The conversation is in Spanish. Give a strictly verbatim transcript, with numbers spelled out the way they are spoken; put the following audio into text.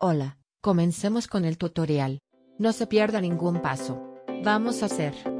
Hola, comencemos con el tutorial. No se pierda ningún paso. Vamos a hacer